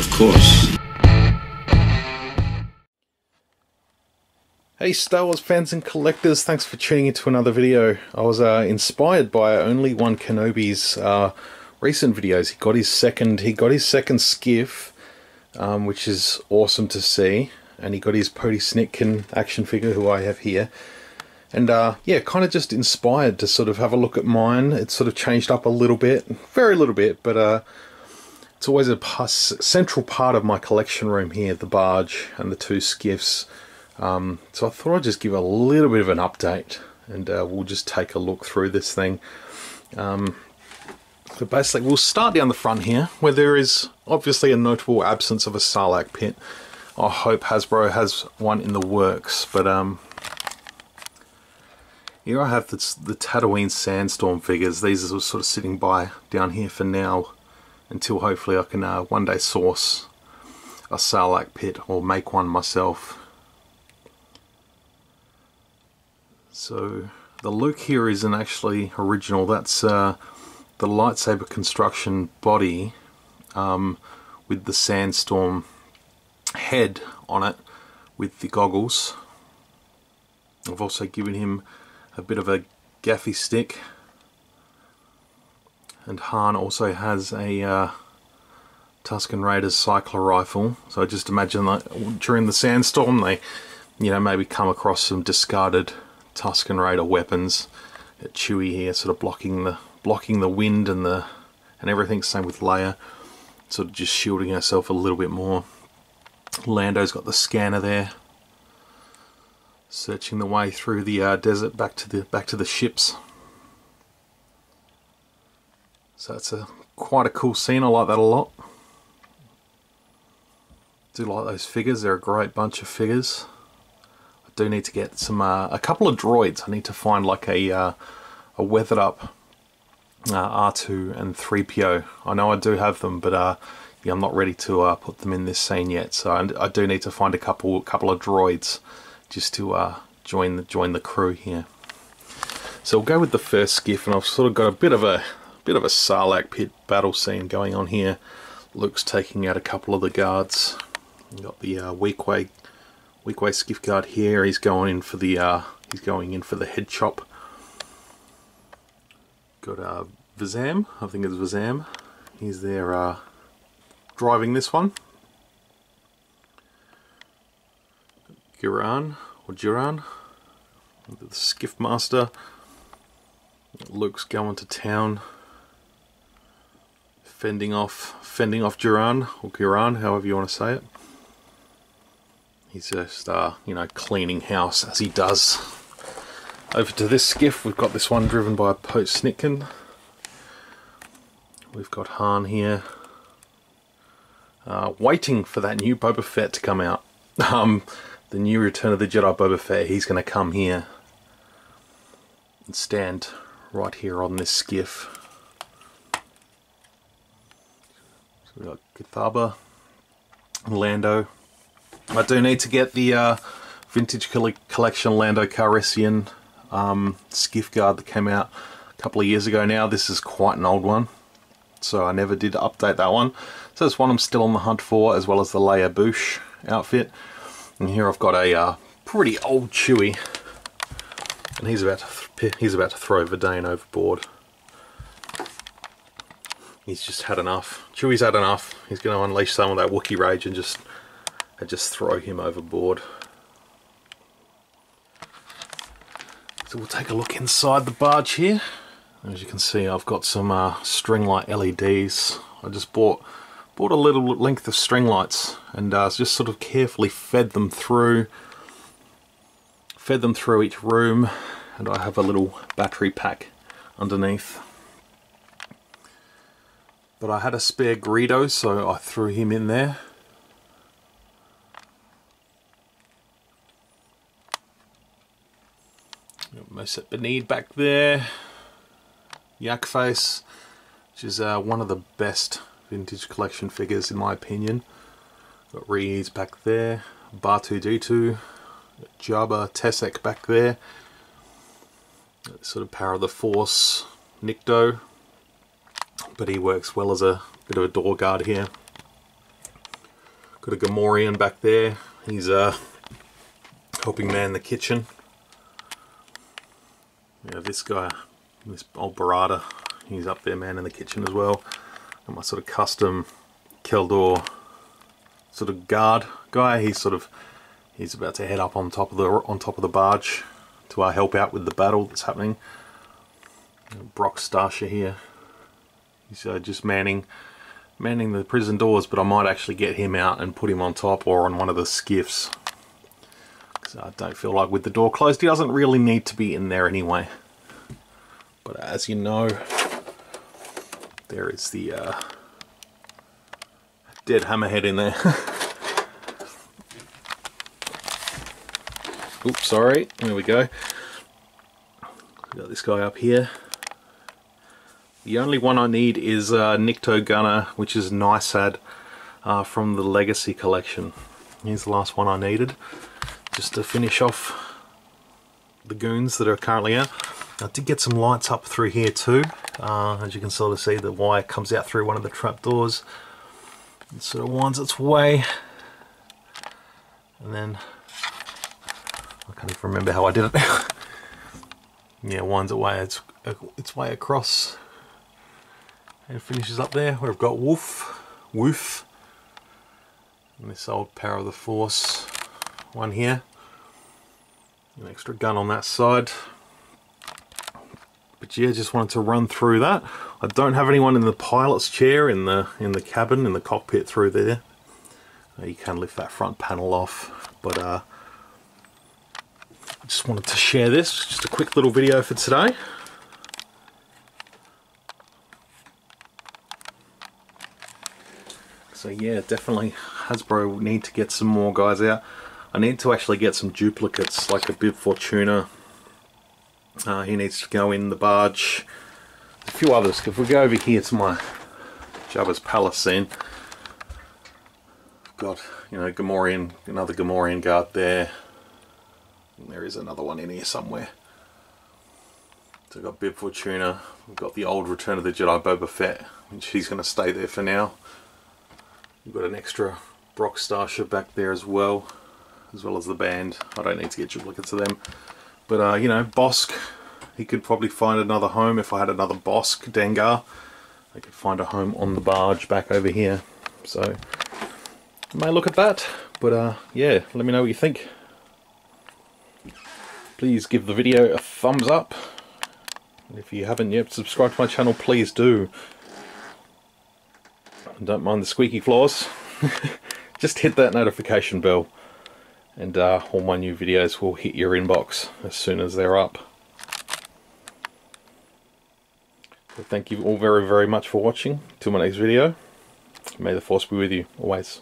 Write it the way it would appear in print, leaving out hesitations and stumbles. of course. Hey Star Wars fans and collectors, thanks for tuning into another video. I was inspired by Only One Kenobi's recent videos. He got his second skiff, which is awesome to see, and he got his Pote Snitkin action figure, who I have here. And yeah, kind of just inspired to sort of have a look at mine. It's sort of changed up a little bit, very little bit, but it's always a central part of my collection room here, the barge and the two skiffs. So I thought I'd just give a little bit of an update, and we'll just take a look through this thing. So basically, we'll start down the front here, where there is obviously a notable absence of a Sarlacc pit. I hope Hasbro has one in the works, but here I have the Tatooine Sandstorm figures. These are sort of sitting by down here for now, until hopefully I can one day source a Sarlacc pit or make one myself. So the Luke here isn't actually original. That's the lightsaber construction body with the Sandstorm head on it with the goggles. I've also given him a bit of a gaffy stick, and Han also has a Tusken Raider's cycler rifle. So I just imagine that during the Sandstorm they, you know, maybe come across some discarded Tusken Raider weapons. At Chewie here, sort of blocking the wind and everything. Same with Leia, sort of just shielding herself a little bit more. Lando's got the scanner there, searching the way through the desert back to the ships. So it's quite a cool scene. I like that a lot. I do like those figures. They're a great bunch of figures. Do need to get some a couple of droids. I need to find like a weathered up R2 and 3PO. I know I do have them, but yeah, I'm not ready to put them in this scene yet. So I do need to find a couple of droids just to join the crew here. So we'll go with the first skiff, and I've sort of got a bit of a Sarlacc pit battle scene going on here. Luke's taking out a couple of the guards. You've got the Weequay skiff guard here. He's going in for the head chop. Got Vizam, I think it's Vizam. He's there driving this one. Giran, the skiff master. Luke's going to town, fending off Giran, or Giran, however you want to say it. He's just, you know, cleaning house as he does. Over to this skiff, we've got this one driven by Pote Snitkin. We've got Han here, waiting for that new Boba Fett to come out. The new Return of the Jedi Boba Fett. He's going to come here and stand right here on this skiff. So we've got Kithaba and Lando. I do need to get the vintage collection Lando Calrissian skiff guard that came out a couple of years ago now. This is quite an old one, so I never did update that one. So it's one I'm still on the hunt for, as well as the Leia Boushh outfit. And here I've got a pretty old Chewie, and he's about to throw Vedain overboard. He's just had enough. Chewie's had enough. He's going to unleash some of that Wookiee rage and just throw him overboard. So we'll take a look inside the barge here. As you can see, I've got some string light LEDs. I just bought a little length of string lights, and just sort of carefully fed them through each room, and I have a little battery pack underneath. But I had a spare Greedo, so I threw him in there. Moset Bened back there. Yakface, which is one of the best vintage collection figures in my opinion. Got Reeds back there. Batu D2. Jabba Tessek back there. Sort of power of the force. Nikdo. But he works well as a bit of a door guard here. Got a Gamorrean back there. He's helping man the kitchen. Yeah, this guy, this old Barada, he's up there man in the kitchen as well. And my sort of custom Keldor sort of guard guy, he's sort of, he's about to head up on top of the barge to help out with the battle that's happening. Brock Starsher here, he's just manning the prison doors, but I might actually get him out and put him on top or on one of the skiffs. So I don't feel like with the door closed, he doesn't really need to be in there anyway. But as you know, there is the dead hammerhead in there. Oops, sorry, there we go. Got this guy up here. The only one I need is Nikto Gunner, which is Nysad from the Legacy Collection. He's the last one I needed, just to finish off the goons that are currently out. I did get some lights up through here too. As you can sort of see, the wire comes out through one of the trapdoors. It sort of winds its way. And then, I can't even remember how I did it. Yeah, winds away its way across and finishes up there. We've got Woof, and this old Power of the Force one here. An extra gun on that side. But yeah, just wanted to run through that. I don't have anyone in the pilot's chair in the cabin, in the cockpit through there. You can lift that front panel off, but just wanted to share this, just a quick little video for today. So yeah, definitely Hasbro need to get some more guys out. I need to actually get some duplicates, like a Bib Fortuna. He needs to go in the barge. A few others. If we go over here to my Jabba's palace scene, I've got, you know, Gamorrean, another Gamorrean guard there. There is another one in here somewhere. So we've got Bib Fortuna, we've got the old Return of the Jedi Boba Fett, which he's going to stay there for now. We've got an extra Brock Starship back there as well as the band. I don't need to get duplicates of them. But, you know, Bosk, he could probably find another home if I had another Bosk Dengar. I could find a home on the barge back over here. So, you may look at that. But, yeah, let me know what you think. Please give the video a thumbs up. And if you haven't yet subscribed to my channel, please do. And don't mind the squeaky floors. Just hit that notification bell. And all my new videos will hit your inbox as soon as they're up. So thank you all very, very much for watching. Till my next video. May the Force be with you, always.